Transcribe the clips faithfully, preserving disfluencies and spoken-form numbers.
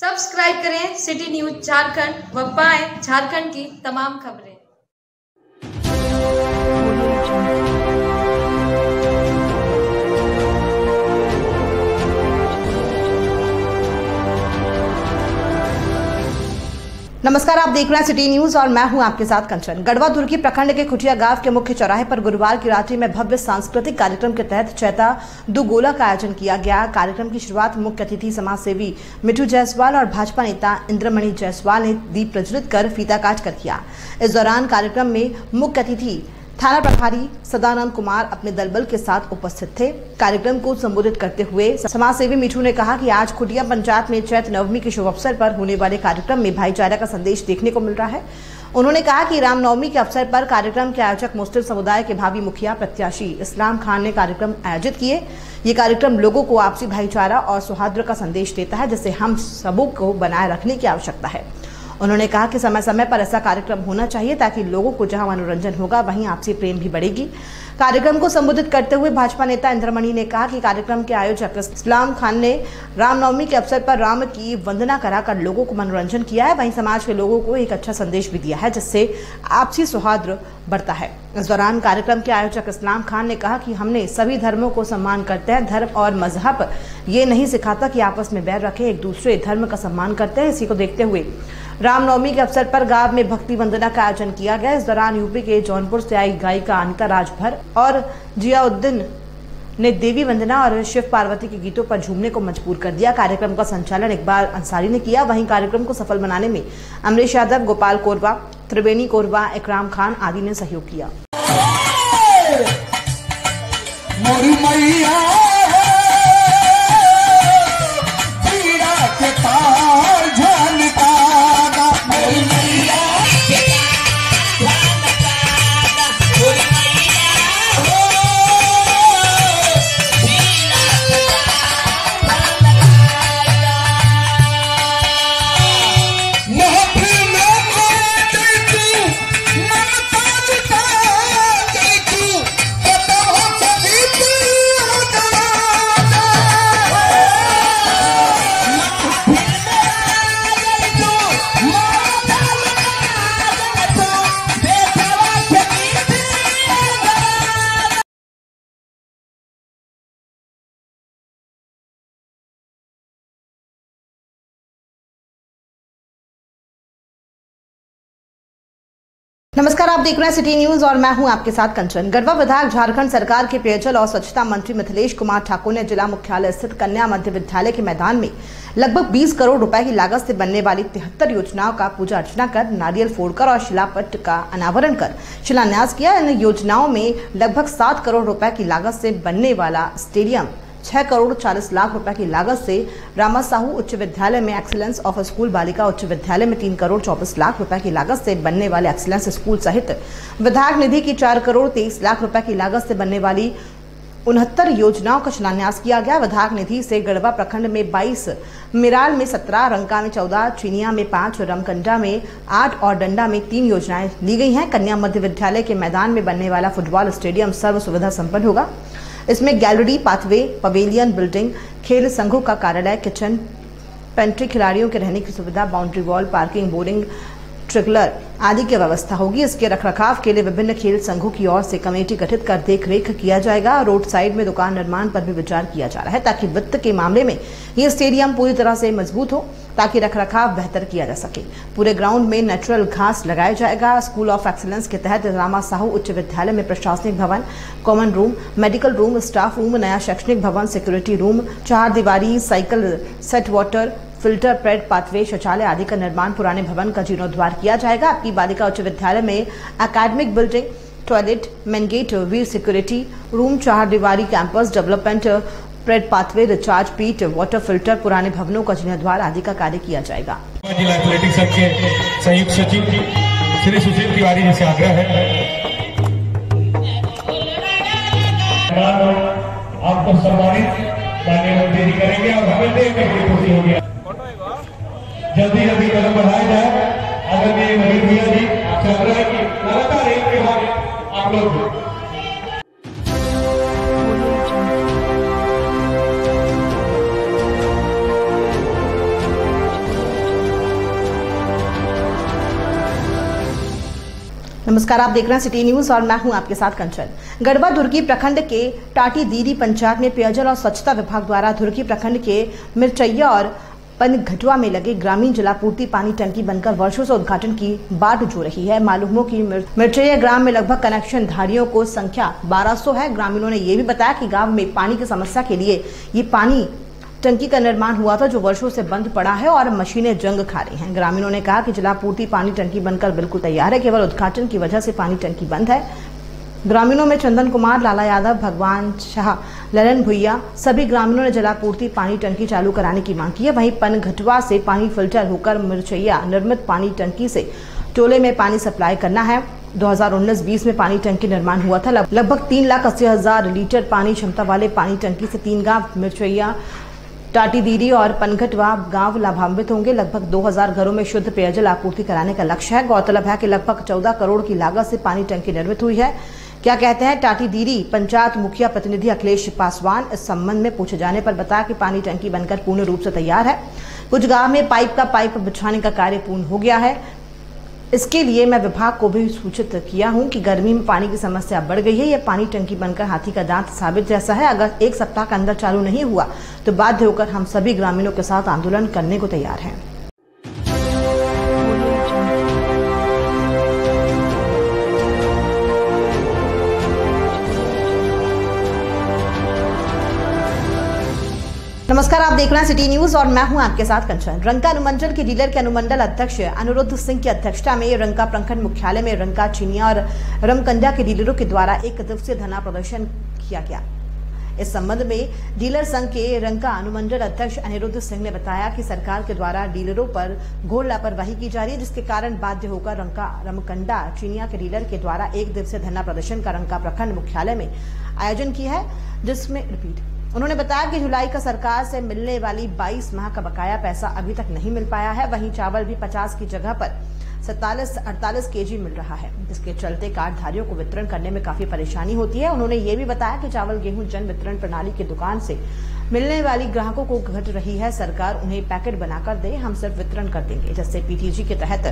Subscribe करें city news Jharkhand व पाएं झारखंड की तमाम खबरें। नमस्कार, आप देख रहे हैं सिटी न्यूज़ और मैं हूं आपके साथ कंचन। गढ़वा धुर्की प्रखंड के खुटिया गांव के मुख्य चौराहे पर गुरुवार की रात्रि में भव्य सांस्कृतिक कार्यक्रम के तहत चैता दुगोला का आयोजन किया गया। कार्यक्रम की शुरुआत मुख्य अतिथि समाजसेवी मिठू जायसवाल और भाजपा नेता इंद्रमणि जायसवाल ने दीप प्रज्वलित कर फीता काट कर किया। इस दौरान कार्यक्रम में मुख्य अतिथि थाना प्रभारी सदानंद कुमार अपने दलबल के साथ उपस्थित थे। कार्यक्रम को संबोधित करते हुए समाजसेवी मिठू ने कहा कि आज खुटिया पंचायत में चैत नवमी के शुभ अवसर पर होने वाले कार्यक्रम में भाईचारा का संदेश देखने को मिल रहा है। उन्होंने कहा कि रामनवमी के अवसर पर कार्यक्रम के आयोजक मुस्लिम समुदाय के भावी मुखिया प्रत्याशी इस्लाम खान ने कार्यक्रम आयोजित किए। ये कार्यक्रम लोगों को आपसी भाईचारा और सौहार्द का संदेश देता है, जिसे हम सबों को बनाए रखने की आवश्यकता है। उन्होंने कहा कि समय समय पर ऐसा कार्यक्रम होना चाहिए ताकि लोगों को जहां मनोरंजन होगा वहीं आपसी प्रेम भी बढ़ेगी। कार्यक्रम को संबोधित करते हुए भाजपा नेता इंद्रमणि ने कहा कि कार्यक्रम के आयोजक इस्लाम खान ने रामनवमी के अवसर पर राम की वंदना कराकर लोगों को मनोरंजन किया है, वहीं समाज के लोगों को एक अच्छा संदेश भी दिया है, जिससे आपसी सौहार्द बढ़ता है। इस दौरान कार्यक्रम के आयोजक इस्लाम खान ने कहा कि हमने सभी धर्मों को सम्मान करते हैं। धर्म और मजहब ये नहीं सिखाता कि आपस में बैर रखें, एक दूसरे धर्म का सम्मान करते हैं। इसी को देखते हुए रामनवमी के अवसर पर गांव में भक्ति वंदना का आयोजन किया गया। इस दौरान यूपी के जौनपुर से आई गायिका अनिता राजभर और जियाउद्दीन ने देवी वंदना और शिव पार्वती के गीतों पर झूमने को मजबूर कर दिया। कार्यक्रम का संचालन इकबाल अंसारी ने किया। वहीं कार्यक्रम को सफल बनाने में अमरीश यादव, गोपाल कोरवा, त्रिवेणी कोरवा, इकराम खान आदि ने सहयोग किया। नमस्कार, आप देख रहे हैं सिटी न्यूज़ और मैं हूं आपके साथ कंचन। गढ़वा विधायक झारखंड सरकार के पेयजल और स्वच्छता मंत्री मिथिलेश कुमार ठाकुर ने जिला मुख्यालय स्थित कन्या मध्य विद्यालय के मैदान में लगभग बीस करोड़ रुपए की लागत से बनने वाली तिहत्तर योजनाओं का पूजा अर्चना कर, नारियल फोड़कर और शिलापट का अनावरण कर शिलान्यास किया। इन योजनाओं में लगभग सात करोड़ रुपए की लागत से बनने वाला स्टेडियम, छह करोड़ चालीस लाख रुपए की लागत से रामासाहू उच्च विद्यालय में एक्सीलेंस ऑफ स्कूल, बालिका उच्च विद्यालय में तीन करोड़ चौबीस लाख रुपए की लागत से बनने वाले एक्सीलेंस स्कूल सहित विधायक निधि की चार करोड़ तेईस लाख रुपए की लागत से बनने वाली उनहत्तर योजनाओं का शिलान्यास किया गया। विधायक निधि से गढ़वा प्रखंड में बाईस, मिराल में सत्रह, रंका में चौदह, चीनिया में पाँच, रमकंडा में आठ और डंडा में तीन योजनाएं ली गई हैं। कन्या मध्य विद्यालय के मैदान में बनने वाला फुटबॉल स्टेडियम सर्व सुविधा संपन्न होगा। इसमें गैलरी, पाथवे, पवेलियन, बिल्डिंग, खेल संघों का कार्यालय, किचन, पेंट्री, खिलाड़ियों के रहने की सुविधा, बाउंड्री वॉल, पार्किंग, बोर्डिंग, ट्रिकलर आदि की व्यवस्था होगी। इसके रखरखाव के लिए विभिन्न खेल संघों की ओर से कमेटी गठित कर देखरेख किया जाएगा। रोड साइड में दुकान निर्माण पर भी विचार किया जा रहा है ताकि वित्त के मामले में ये स्टेडियम पूरी तरह से मजबूत हो, ताकि रखरखाव बेहतर किया जा सके। पूरे ग्राउंड में नेचुरल घास लगाया जाएगा। स्कूल ऑफ एक्सीलेंस के तहत रामासाहू उच्च विद्यालय में प्रशासनिक भवन, common room, medical room, staff room, नया शैक्षणिक भवन, सिक्योरिटी रूम, चार दीवारी, cycle set, water filter pad, pathway, शौचालय आदि का निर्माण, पुराने भवन का जीर्णोद्वार किया जाएगा। आपकी बालिका उच्च विद्यालय में academic building, toilet, main gate, वीर सिक्योरिटी रूम, चार दीवारी campus development, pad pathway, recharge pit, water filter, पुराने भवनों का जीर्णोद्वार आदि का कार्य किया जाएगा। जिला एथलेटिक्स के संयुक्त सचिव श्री सुशील तिवारी जी से आग्रह है, आपको सम्मानित करेंगे और हमें देखकर खुशी होगी। जल्दी जल्दी कदम बढ़ाया जाए। अगर ये मरीज भैया जी चल रहा है कि लगातार एक के बाद आप लोग नमस्कार, आप देख रहे हैं सिटी न्यूज़ और मैं हूं आपके साथ कंचन। गढ़वा धुर्की प्रखंड के टाटी दीरी पंचायत में पेयजल और स्वच्छता विभाग द्वारा धुर्की प्रखंड के मिर्चैया और पनघटवा में लगे ग्रामीण जलापूर्ति पानी टंकी बनकर वर्षों से उद्घाटन की बाट जो रही है। मालूम हो कि मिर्चैया ग्राम में लगभग कनेक्शन धारियों को संख्या बारह सौ है। ग्रामीणों ने ये भी बताया कि गाँव में पानी की समस्या के लिए ये पानी टंकी का निर्माण हुआ था जो वर्षों से बंद पड़ा है और मशीनें जंग खा रही हैं। ग्रामीणों ने कहा कि जलापूर्ति पानी टंकी बनकर बिल्कुल तैयार है, केवल उद्घाटन की वजह से पानी टंकी बंद है। ग्रामीणों में चंदन कुमार, लाला यादव, भगवान शाह, ललन भुइया सभी ग्रामीणों ने जलापूर्ति पानी टंकी चालू कराने की मांग की है। वहीं पनघटवा से पानी फिल्टर होकर मिर्चैया निर्मित पानी टंकी से टोले में पानी सप्लाई करना है। दो हज़ार उन्नीस बीस में पानी टंकी निर्माण हुआ था। लगभग तीन लाख अस्सी हजार लीटर पानी क्षमता वाले पानी टंकी से तीन गाँव मिर्चैया, टाटी दीरी और पनघटवा गांव लाभान्वित होंगे। लगभग दो हज़ार घरों में शुद्ध पेयजल आपूर्ति कराने का लक्ष्य है। गौरतलब है कि लगभग चौदह करोड़ की लागत से पानी टंकी निर्मित हुई है। क्या कहते हैं टाटी दीरी पंचायत मुखिया प्रतिनिधि अखिलेश पासवान? इस संबंध में पूछे जाने पर बताया कि पानी टंकी बनकर पूर्ण रूप से तैयार है। कुछ गाँव में पाइप का पाइप बिछाने का कार्य पूर्ण हो गया है। इसके लिए मैं विभाग को भी सूचित किया हूं कि गर्मी में पानी की समस्या बढ़ गई है। यह पानी टंकी बनकर हाथी का दांत साबित जैसा है। अगर एक सप्ताह के अंदर चालू नहीं हुआ तो बाध्य होकर हम सभी ग्रामीणों के साथ आंदोलन करने को तैयार हैं। नमस्कार, आप देख रहे हैं सिटी न्यूज़ और मैं हूं आपके साथ कंचन। रंका अनुमंडल के डीलर के अनुमंडल अध्यक्ष अनुरोध सिंह की अध्यक्षता में रंका प्रखंड मुख्यालय में रंका, चीनिया और रमकंडा के डीलरों के द्वारा एक दिवसीय धरना प्रदर्शन किया गया। इस संबंध में डीलर संघ के रंका अनुमंडल अध्यक्ष अनिरुद्ध सिंह ने बताया कि सरकार के द्वारा डीलरों पर घोर लापरवाही की जा रही है, जिसके कारण बाध्य होकर रंका, रमकंडा, चीनिया के डीलर के द्वारा एक दिवसीय धरना प्रदर्शन का रंका प्रखंड मुख्यालय में आयोजन किया है। जिसमें रिपीट उन्होंने बताया कि जुलाई का सरकार से मिलने वाली बाईस माह का बकाया पैसा अभी तक नहीं मिल पाया है। वहीं चावल भी पचास की जगह पर सैंतालीस अड़तालीस केजी मिल रहा है, जिसके चलते कार्डधारियों को वितरण करने में काफी परेशानी होती है। उन्होंने ये भी बताया कि चावल, गेहूं जन वितरण प्रणाली की दुकान से मिलने वाली ग्राहकों को घट रही है। सरकार उन्हें पैकेट बनाकर दे, हम सिर्फ वितरण कर देंगे। जैसे पीटीजी के तहत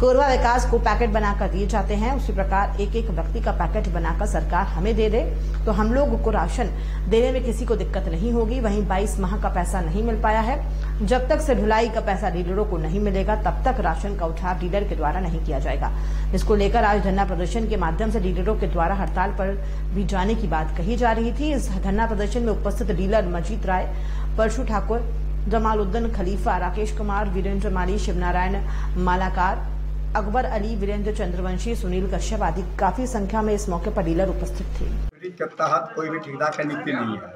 कोरवा विकास को पैकेट बनाकर दिए जाते हैं, उसी प्रकार एक एक व्यक्ति का पैकेट बनाकर सरकार हमें दे दे तो हम लोग को राशन देने में किसी को दिक्कत नहीं होगी। वहीं बाईस माह का पैसा नहीं मिल पाया है। जब तक से ढुलाई का पैसा डीलरों को नहीं मिलेगा तब तक राशन का उठाव डीलर के द्वारा नहीं किया जाएगा। इसको लेकर आज धरना प्रदर्शन के माध्यम से डीलरों के द्वारा हड़ताल पर भी जाने की बात कही जा रही थी। इस धरना प्रदर्शन में उपस्थित डीलर मजीद राय, परशु ठाकुर, जमालुद्दीन खलीफा, राकेश कुमार, वीरेंद्र माली, शिवनारायण मालाकार, अकबर अली, वीरेंद्र चंद्रवंशी, सुनील कश्यप आदि काफी संख्या में इस मौके पर डीलर उपस्थित थे। कोई भी ठेकेदार का नीति नहीं है,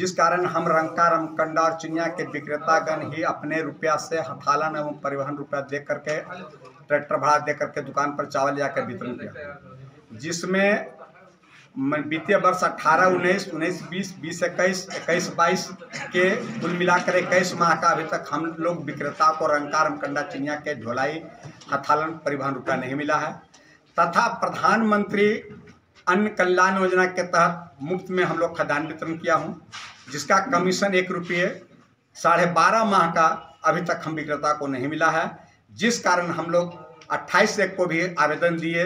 जिस कारण हम रंका, रमकंडा और चुनिया के विक्रेतागण ही अपने रुपया से हथालन एवं परिवहन रुपया दे करके, ट्रैक्टर भाड़ा दे करके दुकान पर चावल जाकर वितरण किया, जिसमें वित्तीय वर्ष अट्ठारह उन्नीस उन्नीस बीस बीस इक्कीस इक्कीस बाईस के कुल मिलाकर इक्कीस माह का अभी तक हम लोग विक्रेता को रंका, रमकंडा, चुनिया के ढोलाई, हथालन, परिवहन रुपया नहीं मिला है। तथा प्रधानमंत्री अन्य कल्याण योजना के तहत मुफ्त में हम लोग खाद्यान्न वितरण किया हूं, जिसका कमीशन एक रुपये साढ़े बारह माह का अभी तक हम विक्रेता को नहीं मिला है। जिस कारण हम लोग अट्ठाईस एक को भी आवेदन दिए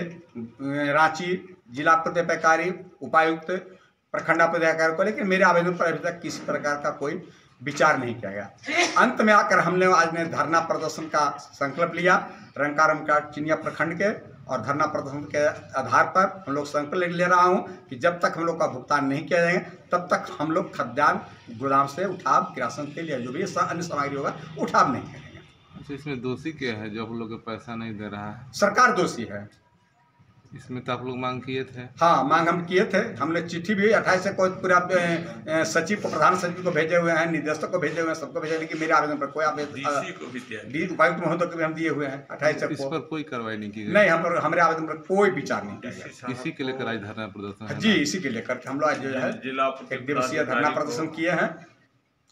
रांची जिला पदाधिकारी, उपायुक्त, प्रखंड पदाधिकारी को, लेकिन मेरे आवेदन पर अभी तक किसी प्रकार का कोई विचार नहीं किया गया। अंत में आकर हमने आज ने धरना प्रदर्शन का संकल्प लिया रंका, रमकंडा, चीनिया प्रखंड के, और धरना प्रदर्शन के आधार पर हम लोग संकल्प ले रहा हूं कि जब तक हम लोग का भुगतान नहीं किया जाएगा तब तक हम लोग खाद्यान्न गोदाम से उठाव किरासन के लिए जो भी अन्य सामग्री होगा उठाव नहीं करेंगे। अच्छा, इसमें दोषी क्या है जो हम लोग को पैसा नहीं दे रहा है? सरकार दोषी है इसमें। तो आप लोग मांग किए थे? हाँ, मांग हम किए थे। हमने चिट्ठी भी अट्ठाईस को पूरा सचिव को, प्रधान सचिव को भेजे हुए हैं, निदेशक को भेजे हुए हैं, सबको भेजे, लेकिन मेरे आवेदन पर कोई आवेदन, उपायुक्त महोदय को भी हम दिए हुए हैं अट्ठाईस को, इस पर कोई कार्रवाई नहीं की गई। नहीं, हम हमारे आवेदन पर कोई विचार नहीं किया। इसी के लेकर आज धरना प्रदर्शन जी, इसी के लेकर हम लोग आज जो है जिला एक दिवसीय धरना प्रदर्शन किए हैं।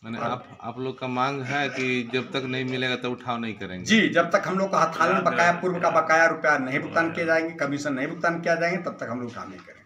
मैंने आप आप लोग का मांग है कि जब तक नहीं मिलेगा तब तो उठाव नहीं करेंगे जी। जब तक हम लोग का हथालन बकाया, पूर्व का बकाया रुपया नहीं भुगतान किया जाएंगे, कमीशन नहीं भुगतान किया जाएंगे, तब तक हम लोग उठाव नहीं करेंगे।